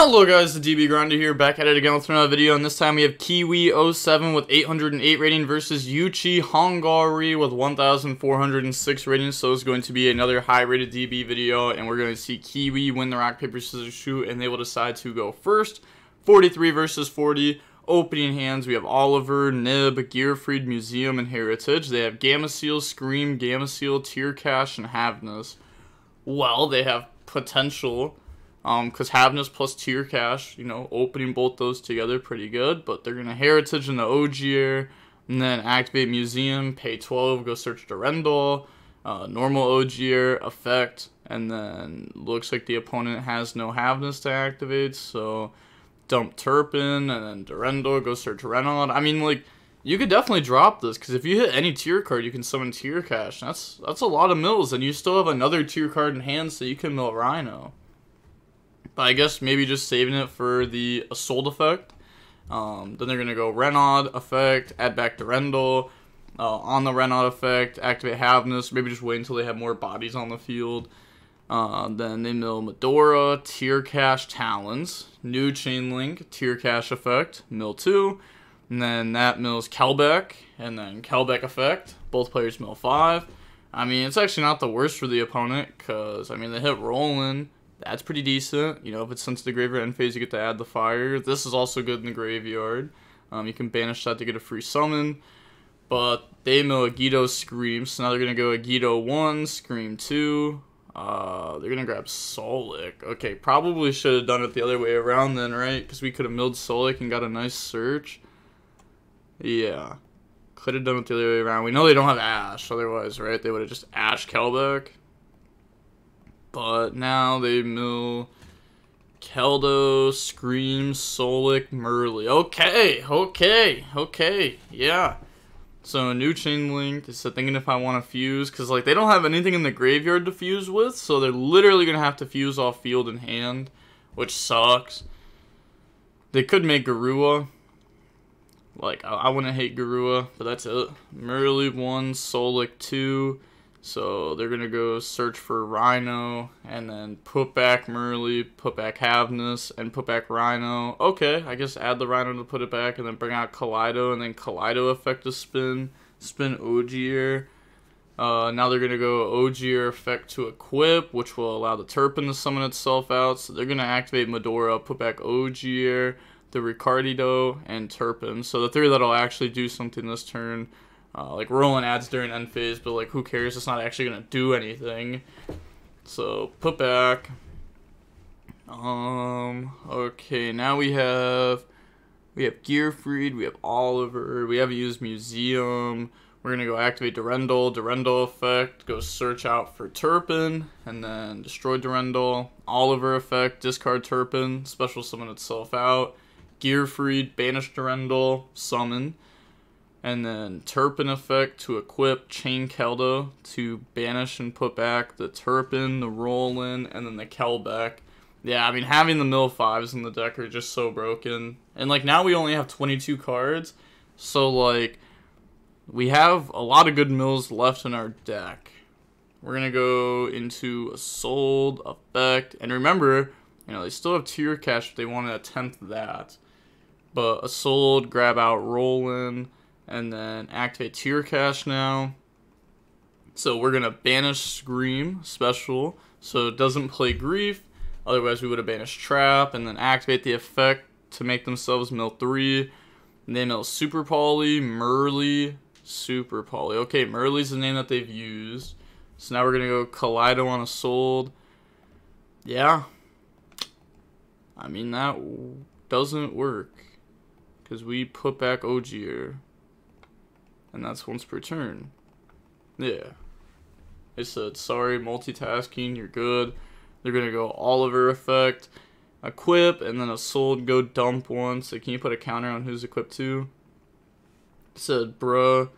Hello guys, the DB Grinder here, back at it again with another video, and this time we have Kiwi07 with 808 rating versus Yuchi Hongari with 1,406 rating, so it's going to be another high-rated DB video, and we're going to see Kiwi win the rock, paper, scissors, shoot, and they will decide to go first. 43 versus 40, opening hands, we have Oliver, Nib, Gear Freed, Museum, and Heritage. They have Gamma Seal, Scream, Gamma Seal, Tear Cash, and Havnis. Well, they have potential. Because Havnis plus Tear Cash, you know, opening both those together pretty good. But they're going to Heritage in the Ogier, and then activate Museum, pay 12, go search Durendal, normal Ogier, effect, and then looks like the opponent has no Havnis to activate, so dump Turpin, and then Durendal, go search Reinoehl. I mean, like, you could definitely drop this, because if you hit any tier card, you can summon Tear Cash. That's a lot of mills, and you still have another tier card in hand, so you can mill Rhino. But I guess maybe just saving it for the Assault effect. Then they're going to go Reinoehl effect, add back Durendal. On the Reinoehl effect, activate Havnis. Maybe just wait until they have more bodies on the field. Then they mill Medora, Tear Cash, Talons. New Chain Link, Tear Cash effect, mill 2. And then that mills Kelbek, and then Kelbek effect. Both players mill 5. I mean, it's actually not the worst for the opponent, because, I mean, they hit Rollin. That's pretty decent. You know, if it's sent to the graveyard end phase, you get to add the fire. This is also good in the graveyard. You can banish that to get a free summon. But they mill Agido Scream, so now they're going to go Agido 1, Scream 2. They're going to grab Solik. Okay, probably should have done it the other way around then, right? Because we could have milled Solik and got a nice search. Yeah. Could have done it the other way around. We know they don't have Ash, otherwise, right? They would have just Ash Kelbek. But now they mill Kaleido, Scream, Solik, Merrli. Okay. Yeah. So new Chain Link. Just thinking if I want to fuse, because like they don't have anything in the graveyard to fuse with, so they're literally gonna have to fuse off field and hand, which sucks. They could make Garua. Like I wouldn't hate Garua, but that's it. Merrli 1, Solik 2. So they're going to go search for Rhino, and then put back Merrli, put back Havnis, and put back Rhino. Okay, I guess add the Rhino to put it back, and then bring out Kaleido, and then Kaleido effect to spin Ogier. Now they're going to go Ogier effect to equip, which will allow the Turpin to summon itself out. So they're going to activate Medora, put back Ogier, the Ricardido, and Turpin. So the three that will actually do something this turn. Like Rollin adds during end phase, but like who cares? It's not actually gonna do anything. So put back. Okay, now we have Gear Freed, we have Oliver, we haven't used Museum. We're gonna go activate Durendal, Durendal effect, go search out for Turpin, and then destroy Durendal. Oliver effect, discard Turpin, special summon itself out. Gear Freed, banish Durendal, summon. And then Turpin effect to equip, chain Kaleido to banish and put back the Turpin, the Rollin, and then the Kelbek. Yeah, I mean, having the mill 5s in the deck are just so broken. And, like, now we only have 22 cards. So, like, we have a lot of good mills left in our deck. We're going to go into Assault effect. And remember, you know, they still have Tear Cash if they want to attempt that. But Assault, grab out Rollin. And then activate Tear Cash now. So we're going to banish Scream special. So it doesn't play Grief. Otherwise we would have banished Trap. And then activate the effect to make themselves mill 3. And they mill Super Poly, Merrli, Super Poly. Okay, Merrli's the name that they've used. So now we're going to go Kaleido on Assault. Yeah. I mean, that doesn't work. Because we put back Ogier. And that's once per turn. Yeah. They said, sorry, multitasking, you're good. They're going to go Oliver effect, equip, and then Assault, go dump one. So can you put a counter on who's equipped to? It said, bruh,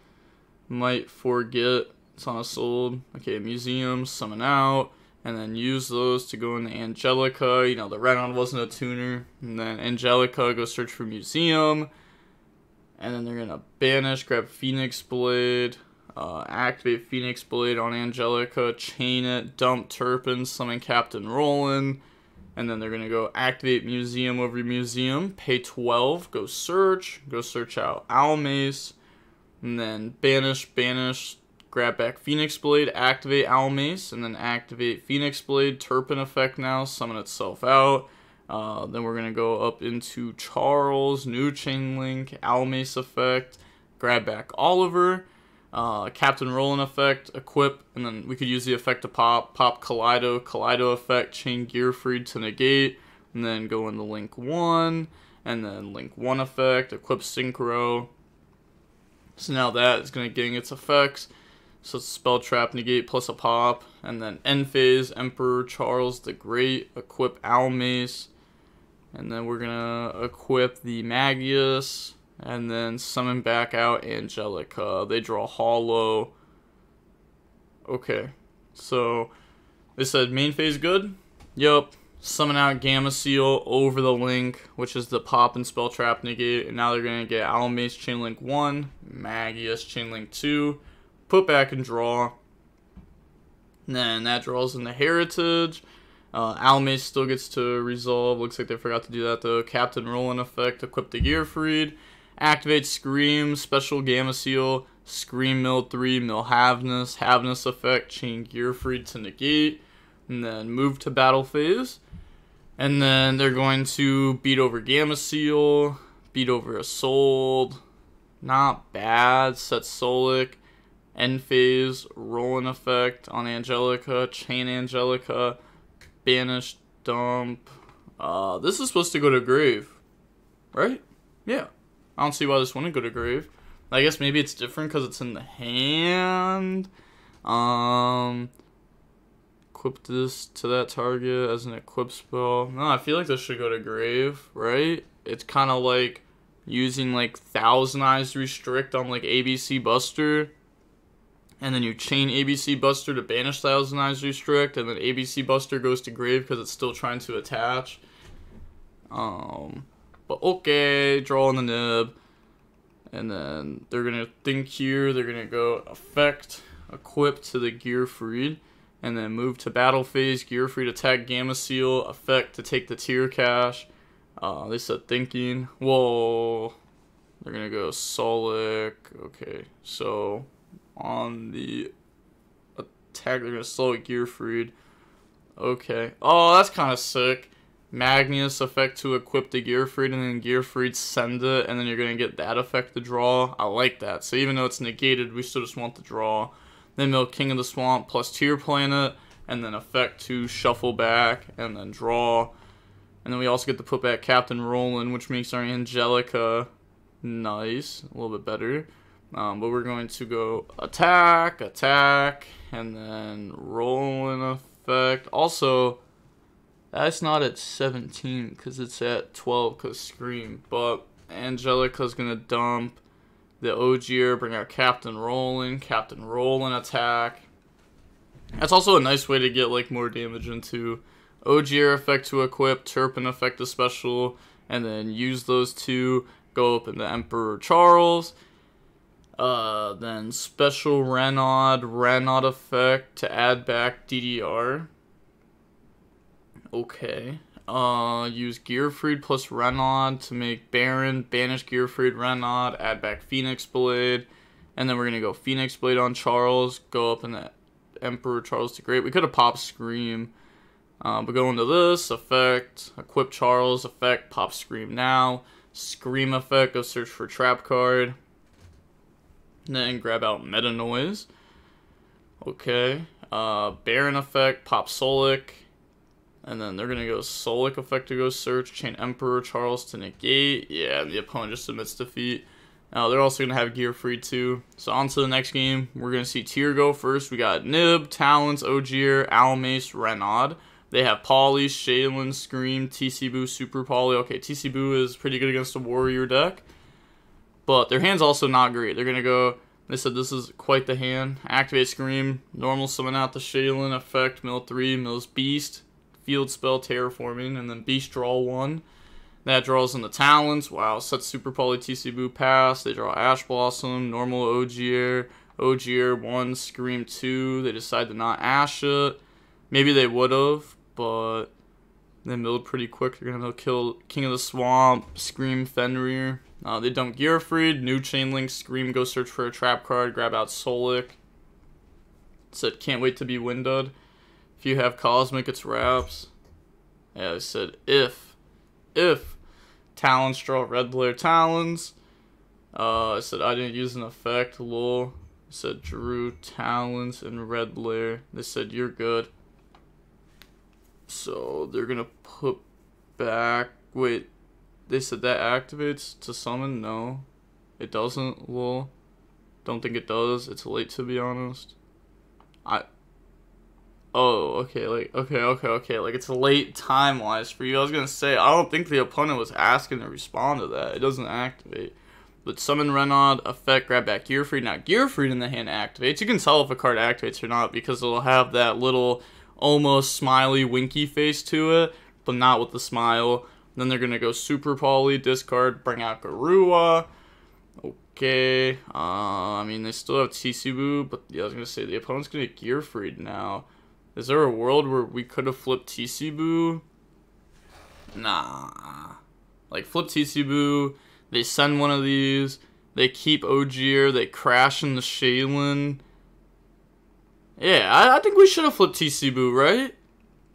might forget. It's on Assault. Okay, Museum, summon out. And then use those to go into Angelica. You know, the Reinoehl wasn't a tuner. And then Angelica, go search for Museum. And then they're going to banish, grab Phoenix Blade, activate Phoenix Blade on Angelica, chain it, dump Turpin, summon Captain Rollin, And then they're going to go activate Museum over Museum, pay 12, go search out Almace, and then banish, banish, grab back Phoenix Blade, activate Almace, and then activate Phoenix Blade, Turpin effect now, summon itself out. Then we're going to go up into Charles, new chain link, Almace effect, grab back Oliver, Captain Rollin effect, equip, and then we could use the effect to pop Kaleido, Kaleido effect, chain Gear Freed to negate, and then go into link 1, and then link 1 effect, equip Synchro. So now that is going to gain its effects, so it's spell trap, negate, plus a pop, and then end phase, Emperor Charles the Great, equip Almace, and then we're going to equip the Magius, and then summon back out Angelica. They draw hollow. Okay. So they said main phase good? Yup. Summon out Gamma Seal over the link, which is the pop and spell trap negate. And now they're going to get Almace chain link 1, Magius chain link 2, put back and draw. And then that draws into Heritage. Almace still gets to resolve. Looks like they forgot to do that though. Captain Rollin effect, equip the Gear Freed. Activate Scream, Special Gamma Seal, Scream Mill 3, Mill Havnis, Havnis effect, chain Gear Freed to negate, and then move to battle phase. And then they're going to beat over Gamma Seal, beat over Assault, not bad, set Solik, end phase, Rollin effect on Angelica, chain Angelica, banish, dump. This is supposed to go to grave, right? Yeah. I don't see why this wouldn't go to grave. I guess maybe it's different because it's in the hand. Equip this to that target as an equip spell. No, I feel like this should go to grave, right? It's kind of like using like Thousand Eyes Restrict on like ABC Buster. And then you chain ABC Buster to banish Thousand Eyes Restrict. And then ABC Buster goes to grave because it's still trying to attach. But okay, draw on the Nib, and then they're going to think here, they're going to go effect, equip to the Gear Freed, and then move to battle phase, Gear Freed attack Gamma Seal, effect to take the Tear Cash. They said thinking, whoa, they're going to go Solik, okay, so on the attack, they're going to Solik Gear Freed, okay, oh, that's kind of sick. Magnus effect to equip the Gear Freed, and then Gear Freed send it, and then you're going to get that effect to draw. I like that. So even though it's negated, we still just want the draw. Then mill King of the Swamp plus Tier Planet, and then effect to shuffle back, and then draw. And then we also get to put back Captain Rollin, which makes our Angelica nice, a little bit better. But we're going to go attack, attack, and then Rollin effect. Also, that's not at 17 because it's at 12 because Scream. But Angelica's going to dump the Ogier, bring out Captain Rollin, Captain Rollin attack. That's also a nice way to get like more damage into. Ogier effect to equip, Turpin effect to special, and then use those two. Go up into Emperor Charles. Then special Reinoehl, Reinoehl effect to add back DDR. Okay, use Gear Freed plus Reinoehl to make Baron, banish Gear Freed, Reinoehl, add back Phoenix Blade, and then we're going to go Phoenix Blade on Charles, go up in the Emperor Charles the Great. We could have popped Scream, but go into this, effect, equip Charles, effect, pop Scream now, Scream effect, go search for trap card, and then grab out Metanoise. Okay, Baron effect, pop Solik. And then they're going to go Solik effect to go search, chain Emperor Charles to negate. Yeah, the opponent just admits defeat. They're also going to have Gear Freed too. So on to the next game. We're going to see Tier go first. We got Nib, Talons, Ogier, Almace, Reinoehl. They have Poly, Shaylin, Scream, TC Boo, Super Poly. Okay, TC Boo is pretty good against a Warrior deck. But their hand's also not great. They're going to go... They said this is quite the hand. Activate Scream, normal summon out the Shaylin effect, mill 3, mills Beast. Field spell, Terraforming, and then Beast draw 1. That draws in the Talons. Wow, sets Super Poly, TC Boo, pass. They draw Ash Blossom, normal Ogier. Ogier 1, Scream 2. They decide to not Ash it. Maybe they would have, but They milled pretty quick. They're gonna kill King of the Swamp, Scream, Fenrir. They dump Gear Freed, new Chainlink, Scream, go search for a trap card, grab out Solik. Said, can't wait to be windowed. If you have Cosmic, it's wraps. Yeah, I said, if. Talons, draw Red Lair, Talons. I said, I didn't use an effect, lol. I said, drew Talons and Red Lair. They said, you're good. So they're gonna put back, wait, they said that activates to summon? No, it doesn't, lol. Don't think it does. It's late, to be honest. Okay, it's late time-wise for you. I was gonna say, I don't think the opponent was asking to respond to that. It doesn't activate. But summon Reinoehl, effect, grab back Gear Freed. Now Gear Freed in the hand activates. You can tell if a card activates or not because it'll have that little almost smiley winky face to it, but not with the smile. Then they're gonna go Super Poly, discard, bring out Garua. Okay, I mean they still have TC Boo, but yeah, I was gonna say the opponent's gonna get Gear Freed now. Is there a world where we could have flipped TC Boo? Nah, like flip TC Boo, they send one of these, they keep Ogier, they crash in the Shaylin. Yeah, I think we should have flipped TC Boo, right?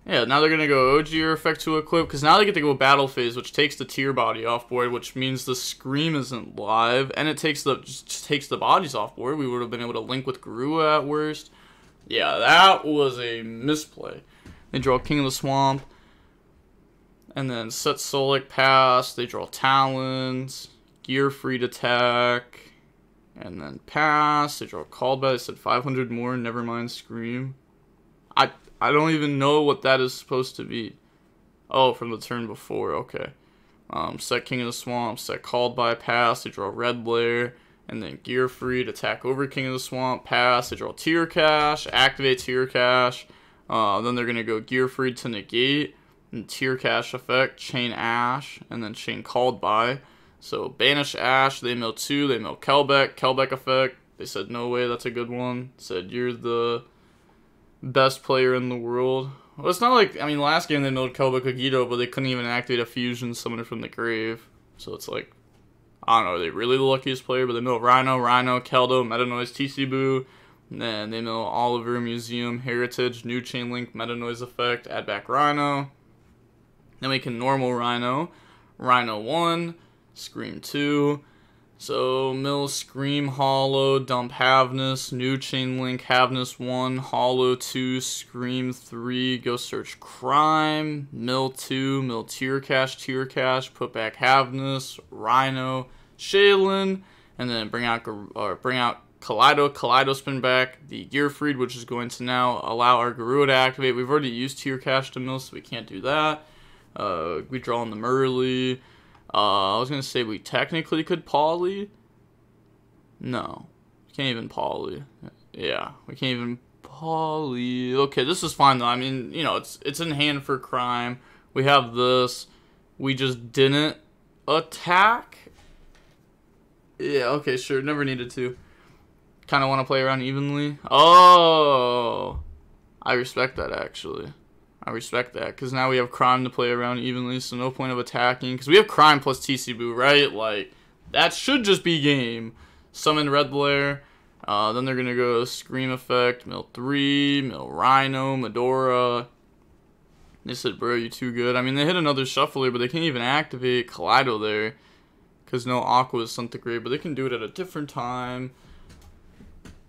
Yeah, now they're going to go Ogier effect to equip, because now they get to go battle phase, which takes the tier body off board, which means the Scream isn't live, and it takes the just takes the bodies off board. We would have been able to link with Garua at worst. Yeah, that was a misplay. They draw King of the Swamp, and then set Solik pass, they draw Talons, Gear Freed attack, and then pass. They draw called by. They said 500 more. Never mind. Scream. I don't even know what that is supposed to be. Oh, from the turn before. Okay. Set King of the Swamp. Set called by. Pass. They draw Red Lair, and then Gear Freed attack over King of the Swamp. Pass. They draw Tear Cash. Activate Tear Cash. Then they're gonna go Gear Freed to negate and Tear Cash effect. Chain Ash and then chain called by. So, banish Ash, they mill 2, they mill Kelbek, Kelbek effect, they said no way, that's a good one, said you're the best player in the world. Well, it's not like, I mean, last game they milled Kelbek Kaleido, but they couldn't even activate a fusion summoner from the grave, so it's like, I don't know, are they really the luckiest player? But they mill Rhino, Keldo, Metanoise, TC Boo, and then they mill Oliver, Museum, Heritage, new Chainlink, Metanoise effect, add back Rhino, then we can normal Rhino, Rhino 1, Scream 2, so mill Scream hollow, dump Havnis, new Chainlink, Havnis 1, hollow 2, Scream 3, go search Cryme, mill 2, mill Tear Cash, put back Havnis, Rhino, Shaylin, and then bring out Kaleido, spin back the Gear Freed, which is going to now allow our Garua to activate. We've already used Tear Cash to mill, so we can't do that. We draw in the Merrli. I was going to say we technically could poly. No. We can't even poly. Yeah, we can't even poly. Okay, this is fine, though. I mean, you know, it's in hand for Cryme. We have this. We just didn't attack. Yeah, okay, sure. Never needed to. Kind of want to play around evenly. Oh! I respect that, actually. I respect that, because now we have Cryme to play around evenly, so no point of attacking, because we have Cryme plus TC Boo, right? Like, that should just be game. Summon Red Lair, then they're going to go Scream effect, mill 3, mill Rhino, Medora. They said, bro, you too good. I mean, they hit another shuffler, but they can't even activate Kaleido there, because no Aqua is sent to grave, but they can do it at a different time.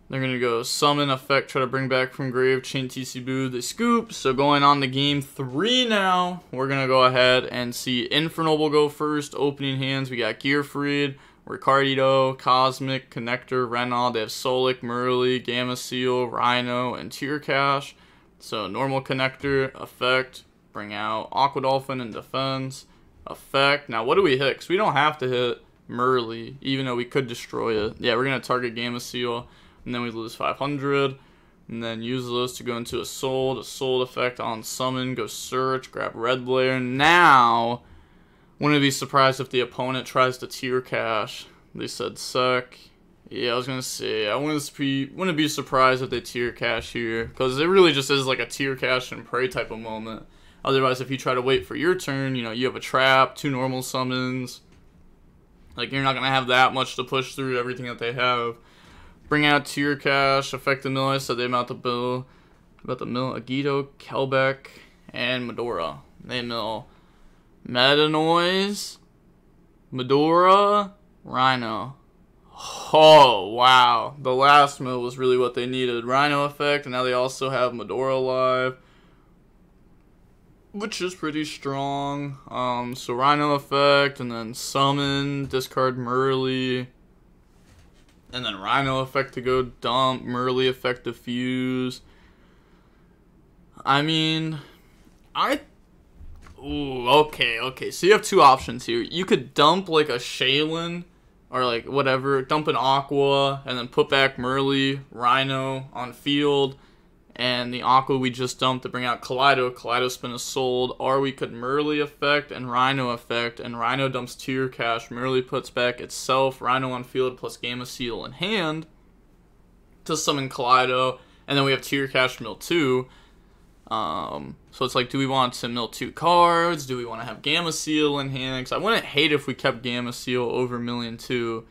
They're going to go summon effect, try to bring back from grave, chain TC Boo, they scoop. So going on to game 3 now, we're going to go ahead and see Infernoble go first. Opening hands, we got Gear Freed, Ricardo, Cosmic, Connector, Reinoehl. They have Solik, Merrli, Gamma Seal, Rhino, and Tear Cash. So normal Connector, effect, bring out Aqua Dolphin and defense, effect. Now what do we hit? Because we don't have to hit Merrli, even though we could destroy it. Yeah, we're going to target Gamma Seal. And then we lose 500, and then use those to go into Assault, effect on summon, go search, grab Red Lair. Now, wouldn't be surprised if the opponent tries to Tear Cash. They said suck. Yeah, I was going to say, I wouldn't be surprised if they Tear Cash here, because it really just is like a Tear Cash and Pray type of moment. Otherwise, if you try to wait for your turn, you know, you have a trap, 2 normal summons. Like, you're not going to have that much to push through everything that they have. Bring out Tear Cash, affect the mill, I said they mount the bill. About the mill, Agido, Kelbek, and Medora. They mill Metanoise, Medora, Rhino. Oh, wow. The last mill was really what they needed. Rhino effect, and now they also have Medora alive, which is pretty strong. So Rhino effect, and then summon, discard Merrli, and then Rhino effect to go dump, Merrli effect to fuse. I mean, ooh, okay. So you have 2 options here. You could dump, like, a Shaylin, or, like, whatever. Dump an Aqua, and then put back Merrli, Rhino on field. And the Aqua we just dumped to bring out Kaleido. Kaleido Spin is sold. Or we could Merrli effect. And Rhino dumps Tear Cash. Merrli puts back itself, Rhino on field, plus Gamma Seal in hand to summon Kaleido. And then we have Tear Cash mill 2. So it's like, do we want to mill 2 cards? Do we want to have Gamma Seal in hand? Because I wouldn't hate if we kept Gamma Seal over $1,000,002.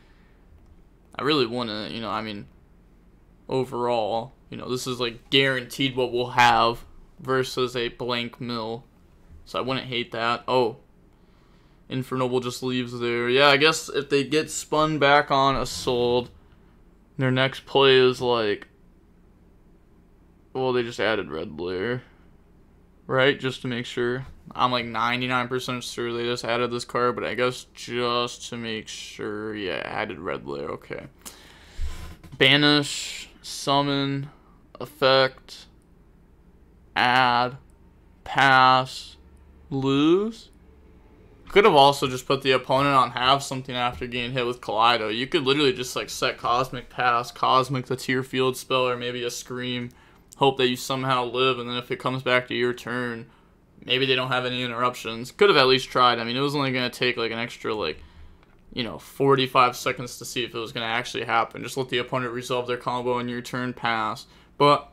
I really wouldn't, you know, I mean, overall, you know, this is like guaranteed what we'll have versus a blank mill. So I wouldn't hate that. Oh, Infernoble just leaves there. Yeah, I guess if they get spun back on Assault, their next play is like... Well, they just added Red Lair, right? Just to make sure. I'm like 99% sure they just added this card, but I guess just to make sure, yeah, added Red Lair, okay. Banish, summon, effect, add, pass, lose. Could have also just put the opponent on half something after getting hit with Kaleido. You could literally just like set Cosmic Pass, Cosmic the Tier Field spell, or maybe a Scream. Hope that you somehow live, and then if it comes back to your turn, maybe they don't have any interruptions. Could have at least tried. I mean, it was only going to take, like, an extra, like, you know, 45 seconds to see if it was going to actually happen. Just let the opponent resolve their combo and your turn pass. But,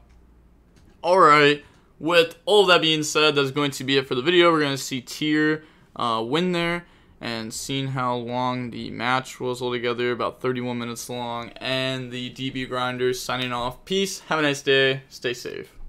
alright, with all that being said, that's going to be it for the video. We're going to see Tear win there, and seeing how long the match was altogether, about 31 minutes long, and the DB Grinders signing off. Peace, have a nice day, stay safe.